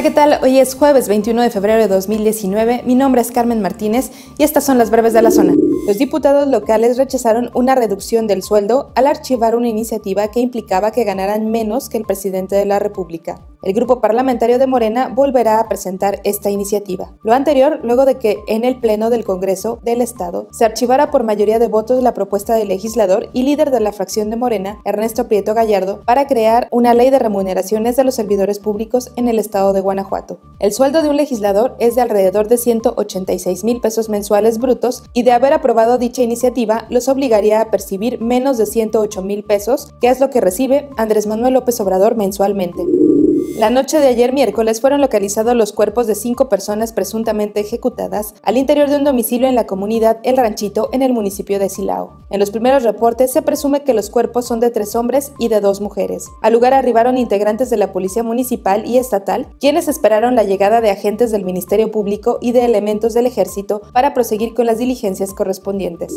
Hola, ¿qué tal? Hoy es jueves 21 de febrero de 2019. Mi nombre es Carmen Martínez y estas son las breves de la zona. Los diputados locales rechazaron una reducción del sueldo al archivar una iniciativa que implicaba que ganaran menos que el presidente de la República. El grupo parlamentario de Morena volverá a presentar esta iniciativa. Lo anterior, luego de que en el Pleno del Congreso del Estado se archivara por mayoría de votos la propuesta del legislador y líder de la fracción de Morena, Ernesto Prieto Gallardo, para crear una ley de remuneraciones de los servidores públicos en el Estado de Guanajuato. El sueldo de un legislador es de alrededor de 186,000 pesos mensuales brutos y de haber aprobado dicha iniciativa los obligaría a percibir menos de 108,000 pesos, que es lo que recibe Andrés Manuel López Obrador mensualmente. La noche de ayer miércoles fueron localizados los cuerpos de 5 personas presuntamente ejecutadas al interior de un domicilio en la comunidad El Ranchito, en el municipio de Silao. En los primeros reportes se presume que los cuerpos son de 3 hombres y de 2 mujeres. Al lugar arribaron integrantes de la Policía Municipal y Estatal, quienes esperaron la llegada de agentes del Ministerio Público y de elementos del Ejército para proseguir con las diligencias correspondientes.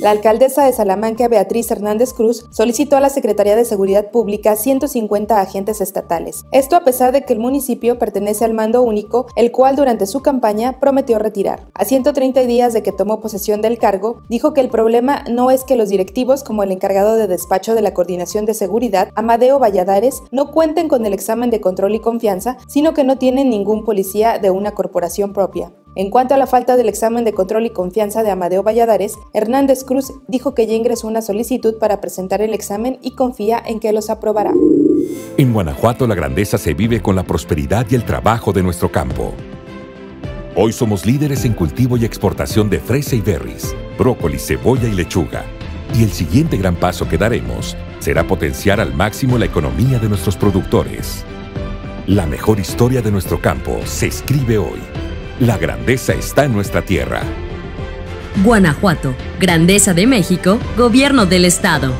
La alcaldesa de Salamanca, Beatriz Hernández Cruz, solicitó a la Secretaría de Seguridad Pública 150 agentes estatales. Esto a pesar de que el municipio pertenece al mando único, el cual durante su campaña prometió retirar. A 130 días de que tomó posesión del cargo, dijo que el problema no es que los directivos, como el encargado de despacho de la Coordinación de Seguridad, Amadeo Valladares, no cuenten con el examen de control y confianza, sino que no tienen ningún policía de una corporación propia. En cuanto a la falta del examen de control y confianza de Amadeo Valladares, Hernández Cruz dijo que ya ingresó una solicitud para presentar el examen y confía en que los aprobará. En Guanajuato, la grandeza se vive con la prosperidad y el trabajo de nuestro campo. Hoy somos líderes en cultivo y exportación de fresa y berries, brócoli, cebolla y lechuga. Y el siguiente gran paso que daremos será potenciar al máximo la economía de nuestros productores. La mejor historia de nuestro campo se escribe hoy. La grandeza está en nuestra tierra. Guanajuato, Grandeza de México, Gobierno del Estado.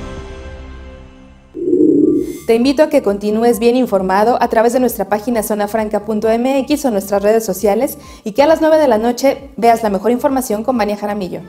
Te invito a que continúes bien informado a través de nuestra página zonafranca.mx o nuestras redes sociales, y que a las 9 de la noche veas la mejor información con María Jaramillo.